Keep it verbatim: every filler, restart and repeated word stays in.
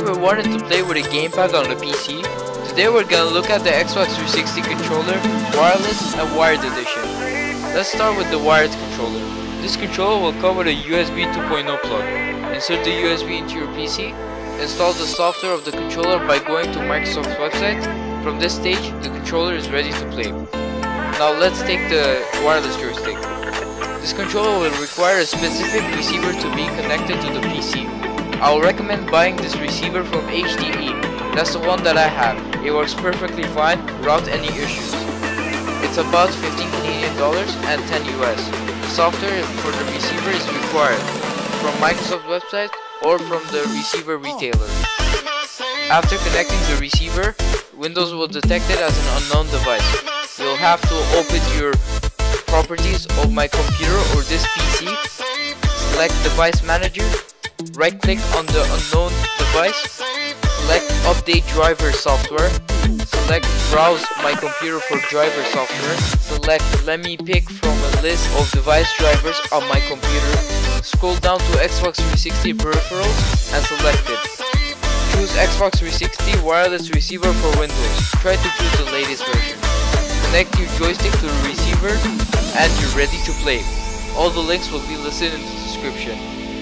ever wanted to play with a gamepad on the P C, today we're gonna look at the Xbox three sixty controller, wireless and wired edition. Let's start with the wired controller. This controller will come with a U S B two point oh plug. Insert the U S B into your P C, install the software of the controller by going to Microsoft's website. From this stage, the controller is ready to play. Now let's take the wireless joystick. This controller will require a specific receiver to be connected to the P C. I will recommend buying this receiver from H D E. That's the one that I have. It works perfectly fine without any issues. It's about fifteen Canadian dollars and ten U S. The software for the receiver is required from Microsoft's website or from the receiver retailer. After connecting the receiver, Windows will detect it as an unknown device. You'll have to open your properties of my computer or this P C, select device manager, right click on the unknown device, select update driver software, select browse my computer for driver software, select let me pick from a list of device drivers on my computer, scroll down to Xbox three sixty peripherals and select it. Choose Xbox three sixty wireless receiver for Windows, try to choose the latest version. Connect your joystick to the receiver and you're ready to play. All the links will be listed in the description.